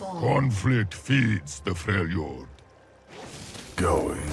spawn. Conflict feeds the Freljord. Going.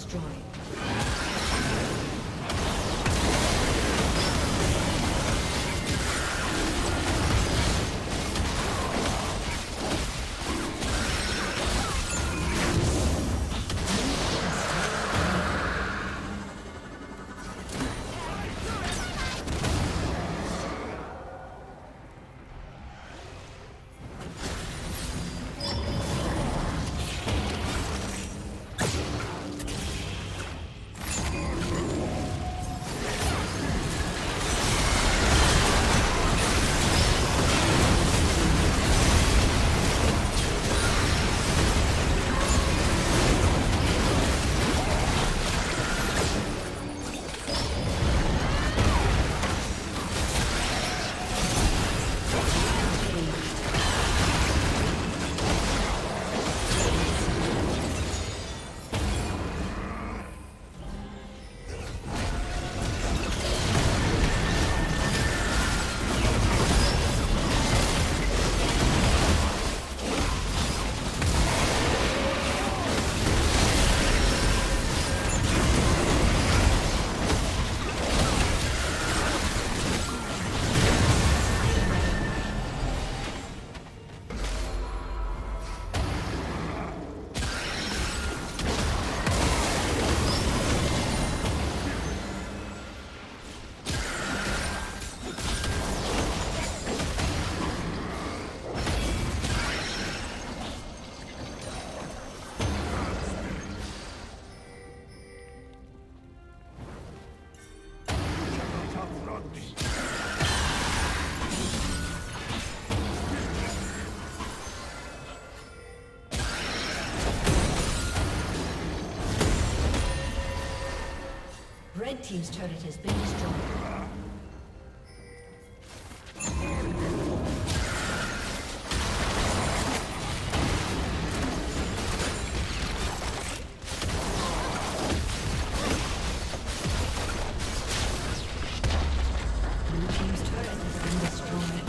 destroyed. Red team's turret has been destroyed. Blue team's turret has been destroyed.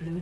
Blue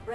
The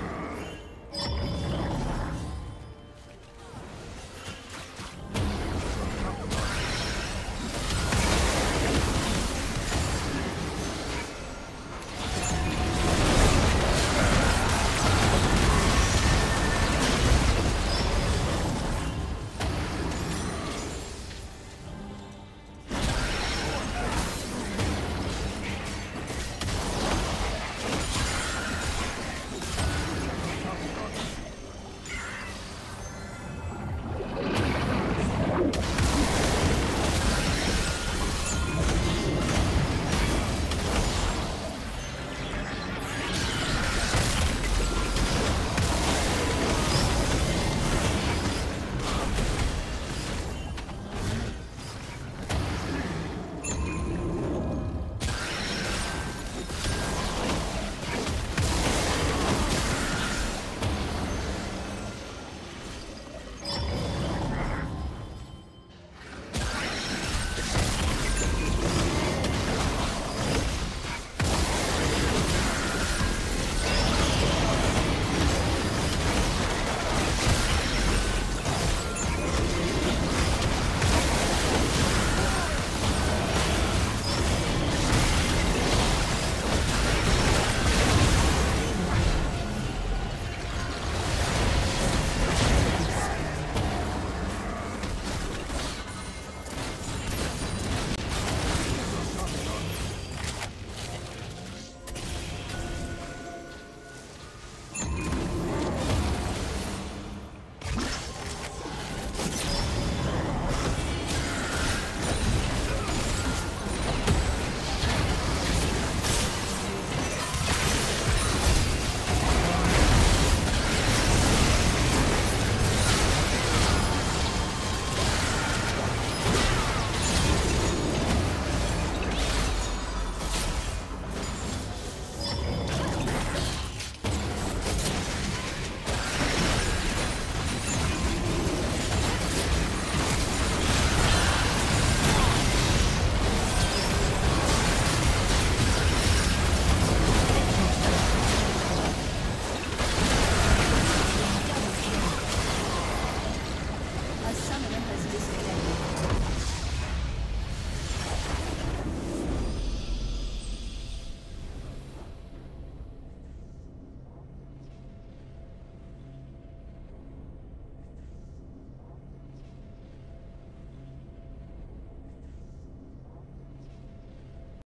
Summoner has disconnected.